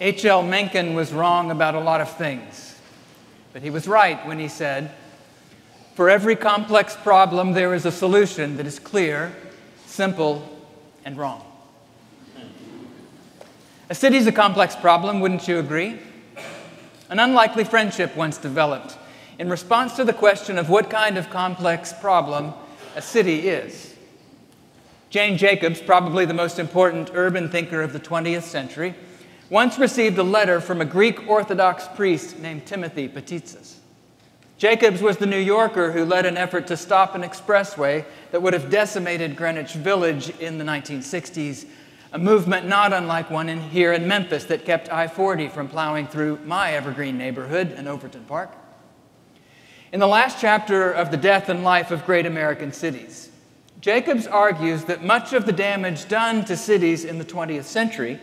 H.L. Mencken was wrong about a lot of things, but he was right when he said, "For every complex problem, there is a solution that is clear, simple, and wrong." A city's a complex problem, wouldn't you agree? An unlikely friendship once developed in response to the question of what kind of complex problem a city is. Jane Jacobs, probably the most important urban thinker of the 20th century, once received a letter from a Greek Orthodox priest named Timothy Patitsas. Jacobs was the New Yorker who led an effort to stop an expressway that would have decimated Greenwich Village in the 1960s, a movement not unlike one here in Memphis that kept I-40 from plowing through my Evergreen neighborhood in Overton Park. In the last chapter of The Death and Life of Great American Cities, Jacobs argues that much of the damage done to cities in the 20th century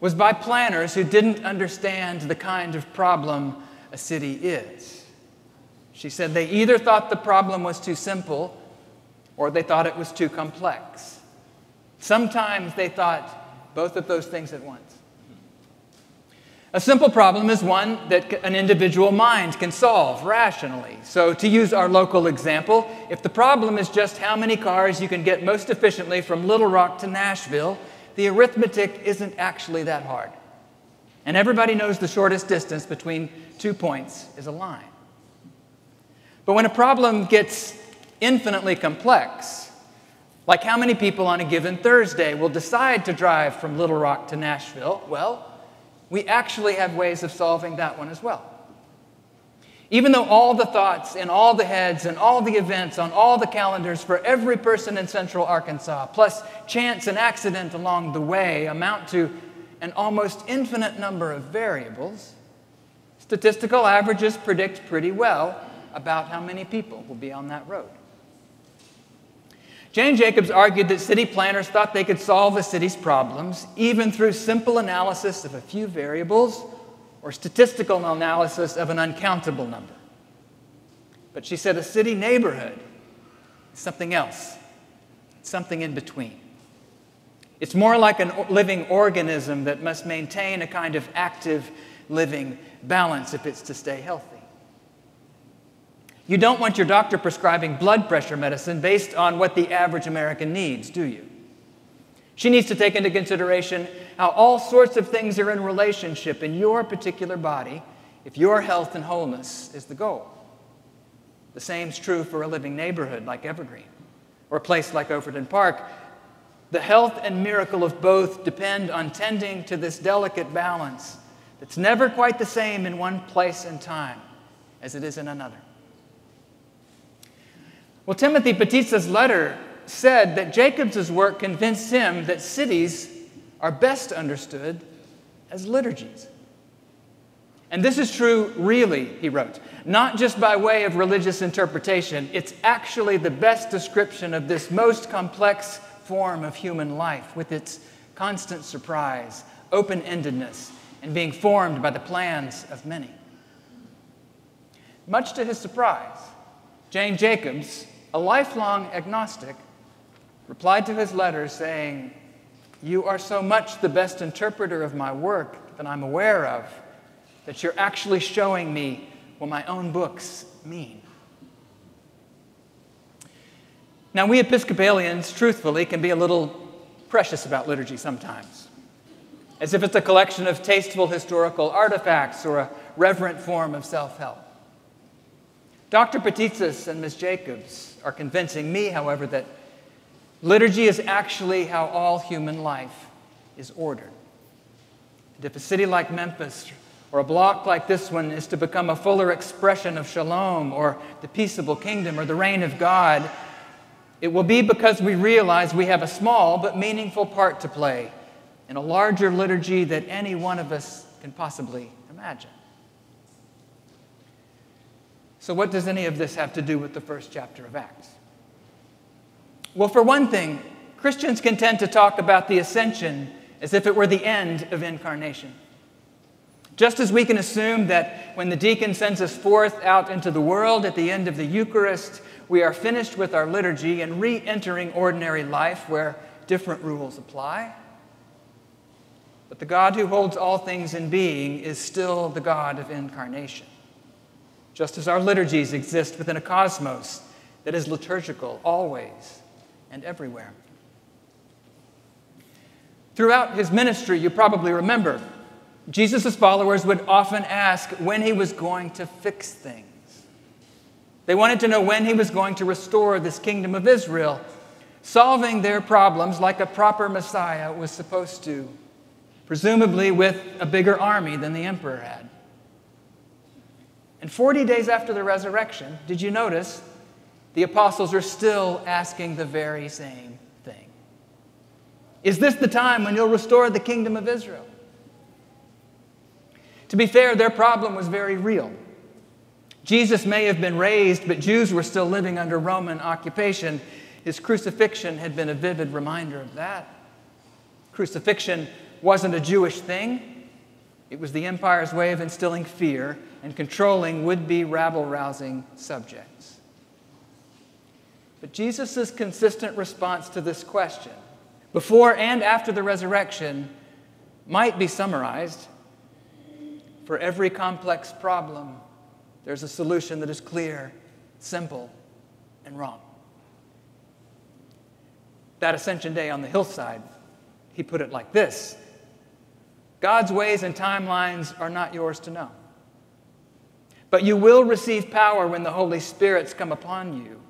was by planners who didn't understand the kind of problem a city is. She said they either thought the problem was too simple or they thought it was too complex. Sometimes they thought both of those things at once. A simple problem is one that an individual mind can solve rationally. So to use our local example, if the problem is just how many cars you can get most efficiently from Little Rock to Nashville, the arithmetic isn't actually that hard. And everybody knows the shortest distance between 2 points is a line. But when a problem gets infinitely complex, like how many people on a given Thursday will decide to drive from Little Rock to Nashville, well, we actually have ways of solving that one as well. Even though all the thoughts and all the heads and all the events on all the calendars for every person in Central Arkansas, plus chance and accident along the way, amount to an almost infinite number of variables, statistical averages predict pretty well about how many people will be on that road. Jane Jacobs argued that city planners thought they could solve a city's problems even through simple analysis of a few variables or statistical analysis of an uncountable number. But she said a city neighborhood is something else, something in between. It's more like a living organism that must maintain a kind of active living balance if it's to stay healthy. You don't want your doctor prescribing blood pressure medicine based on what the average American needs, do you? She needs to take into consideration how all sorts of things are in relationship in your particular body if your health and wholeness is the goal. The same's true for a living neighborhood like Evergreen or a place like Overton Park. The health and miracle of both depend on tending to this delicate balance that's never quite the same in one place and time as it is in another. Well, Timothy Patitsas' letter said that Jacobs' work convinced him that cities are best understood as liturgies. And this is true, really, he wrote, not just by way of religious interpretation. It's actually the best description of this most complex form of human life, with its constant surprise, open-endedness, and being formed by the plans of many. Much to his surprise, Jane Jacobs, a lifelong agnostic, replied to his letter saying, "You are so much the best interpreter of my work that I'm aware of that you're actually showing me what my own books mean." Now, we Episcopalians, truthfully, can be a little precious about liturgy sometimes, as if it's a collection of tasteful historical artifacts or a reverent form of self-help. Dr. Patitsas and Ms. Jacobs are convincing me, however, that liturgy is actually how all human life is ordered. And if a city like Memphis or a block like this one is to become a fuller expression of shalom or the peaceable kingdom or the reign of God, it will be because we realize we have a small but meaningful part to play in a larger liturgy that any one of us can possibly imagine. So what does any of this have to do with the first chapter of Acts? Well, for one thing, Christians can tend to talk about the ascension as if it were the end of incarnation. Just as we can assume that when the deacon sends us forth out into the world at the end of the Eucharist, we are finished with our liturgy and re-entering ordinary life where different rules apply. But the God who holds all things in being is still the God of incarnation. Just as our liturgies exist within a cosmos that is liturgical always and everywhere. Throughout his ministry, you probably remember, Jesus' followers would often ask when he was going to fix things. They wanted to know when he was going to restore this kingdom of Israel, solving their problems like a proper Messiah was supposed to, presumably with a bigger army than the emperor had. And 40 days after the resurrection, did you notice the apostles are still asking the very same thing? Is this the time when you'll restore the kingdom of Israel? To be fair, their problem was very real. Jesus may have been raised, but Jews were still living under Roman occupation. His crucifixion had been a vivid reminder of that. Crucifixion wasn't a Jewish thing. It was the empire's way of instilling fear and controlling would-be rabble-rousing subjects. But Jesus' consistent response to this question, before and after the resurrection, might be summarized. For every complex problem, there's a solution that is clear, simple, and wrong. That Ascension Day on the hillside, he put it like this: God's ways and timelines are not yours to know. But you will receive power when the Holy Spirit's come upon you,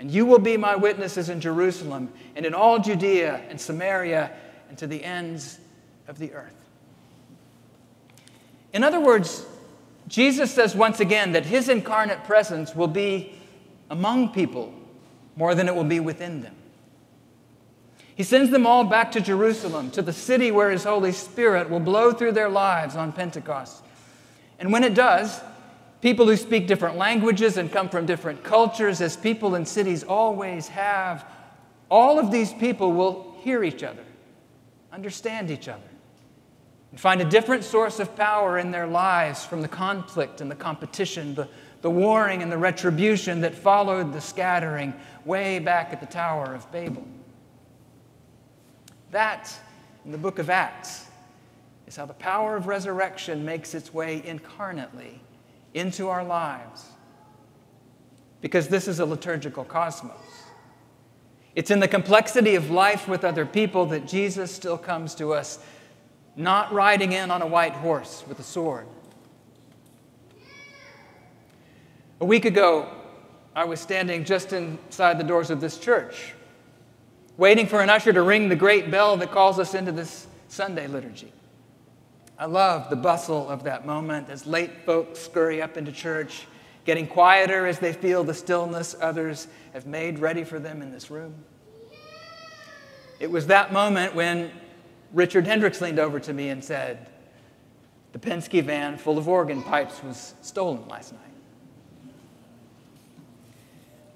and you will be my witnesses in Jerusalem and in all Judea and Samaria and to the ends of the earth. In other words, Jesus says once again that his incarnate presence will be among people more than it will be within them. He sends them all back to Jerusalem, to the city where his Holy Spirit will blow through their lives on Pentecost. And when it does, people who speak different languages and come from different cultures, as people in cities always have, all of these people will hear each other, understand each other, and find a different source of power in their lives from the conflict and the competition, the warring and the retribution that followed the scattering way back at the Tower of Babel. That, in the book of Acts, is how the power of resurrection makes its way incarnately into our lives, because this is a liturgical cosmos. It's in the complexity of life with other people that Jesus still comes to us, not riding in on a white horse with a sword. A week ago, I was standing just inside the doors of this church, waiting for an usher to ring the great bell that calls us into this Sunday liturgy. I love the bustle of that moment as late folks scurry up into church, getting quieter as they feel the stillness others have made ready for them in this room. It was that moment when Richard Hendricks leaned over to me and said, "The Penske van full of organ pipes was stolen last night."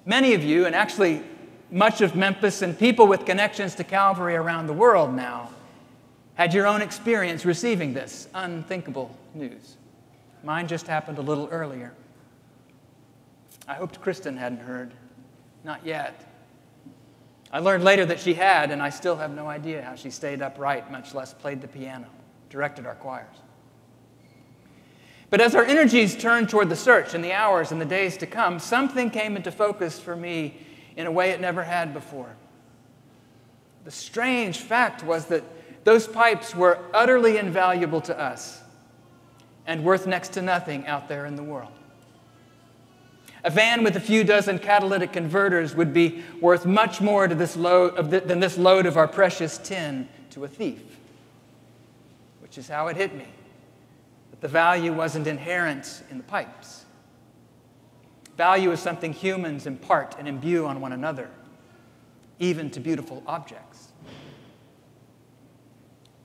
Many of you, and actually much of Memphis and people with connections to Calvary around the world now, had your own experience receiving this unthinkable news. Mine just happened a little earlier. I hoped Kristen hadn't heard. Not yet. I learned later that she had, and I still have no idea how she stayed upright, much less played the piano, directed our choirs. But as our energies turned toward the search in the hours and the days to come, something came into focus for me in a way it never had before. The strange fact was that those pipes were utterly invaluable to us and worth next to nothing out there in the world. A van with a few dozen catalytic converters would be worth much more to than this load of our precious tin to a thief, which is how it hit me, that the value wasn't inherent in the pipes. Value is something humans impart and imbue on one another, even to beautiful objects.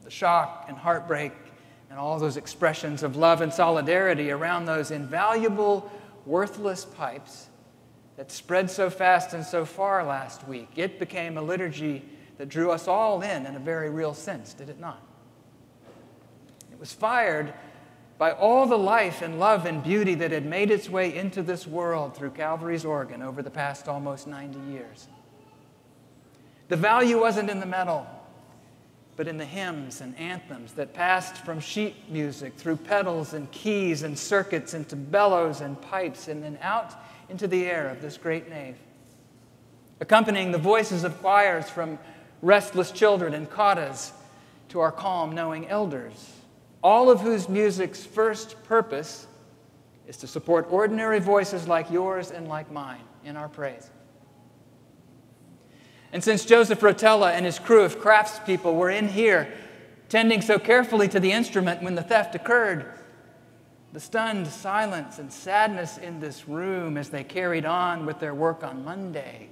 The shock and heartbreak and all those expressions of love and solidarity around those invaluable, worthless pipes that spread so fast and so far last week. It became a liturgy that drew us all in a very real sense, did it not? It was fired by all the life and love and beauty that had made its way into this world through Calvary's organ over the past almost 90 years. The value wasn't in the medal, but in the hymns and anthems that passed from sheet music through pedals and keys and circuits into bellows and pipes and then out into the air of this great nave, accompanying the voices of choirs from restless children and cottas to our calm, knowing elders, all of whose music's first purpose is to support ordinary voices like yours and like mine in our praise. And since Joseph Rotella and his crew of craftspeople were in here, tending so carefully to the instrument when the theft occurred, the stunned silence and sadness in this room as they carried on with their work on Monday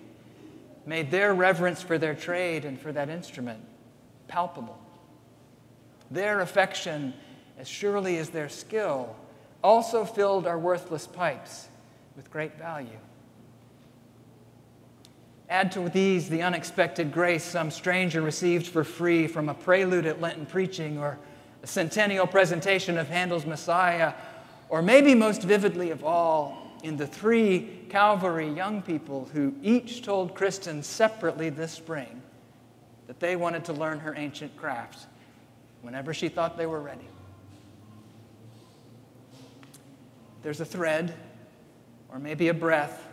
made their reverence for their trade and for that instrument palpable. Their affection, as surely as their skill, also filled our worthless pipes with great value. Add to these the unexpected grace some stranger received for free from a prelude at Lenten preaching or a centennial presentation of Handel's Messiah, or maybe most vividly of all, in the three Calvary young people who each told Kristen separately this spring that they wanted to learn her ancient crafts whenever she thought they were ready. There's a thread, or maybe a breath,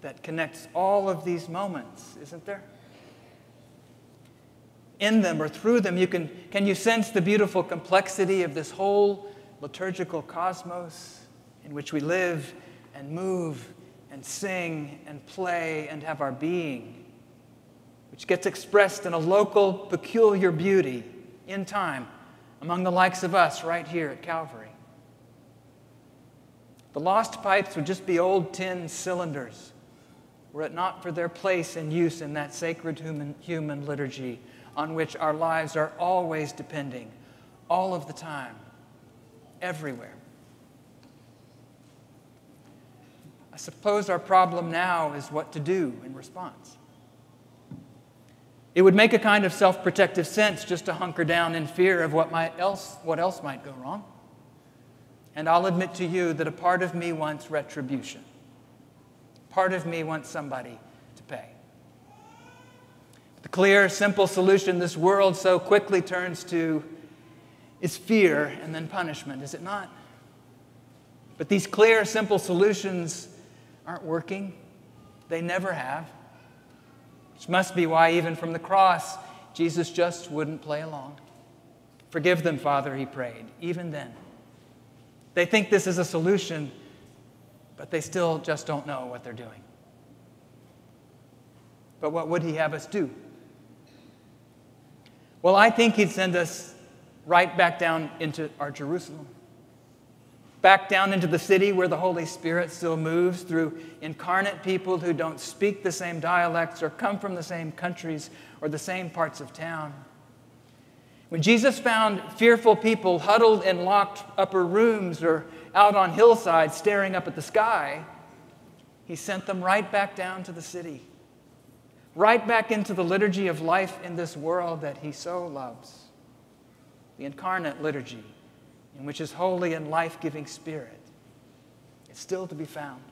that connects all of these moments, isn't there? In them or through them, can you sense the beautiful complexity of this whole liturgical cosmos in which we live and move and sing and play and have our being, which gets expressed in a local, peculiar beauty in time among the likes of us right here at Calvary? The lost pipes would just be old tin cylinders, were it not for their place and use in that sacred human liturgy on which our lives are always depending, all of the time, everywhere. I suppose our problem now is what to do in response. It would make a kind of self-protective sense just to hunker down in fear of what else might go wrong. And I'll admit to you that a part of me wants retribution. Part of me wants somebody to pay. The clear, simple solution this world so quickly turns to is fear and then punishment, is it not? But these clear, simple solutions aren't working. They never have. Which must be why, even from the cross, Jesus just wouldn't play along. Forgive them, Father, he prayed, even then. They think this is a solution, but they still just don't know what they're doing. But what would he have us do? Well, I think he'd send us right back down into our Jerusalem, back down into the city where the Holy Spirit still moves through incarnate people who don't speak the same dialects or come from the same countries or the same parts of town. When Jesus found fearful people huddled in locked upper rooms or out on hillsides staring up at the sky, he sent them right back down to the city, right back into the liturgy of life in this world that he so loves, the incarnate liturgy in which his holy and life-giving Spirit is still to be found.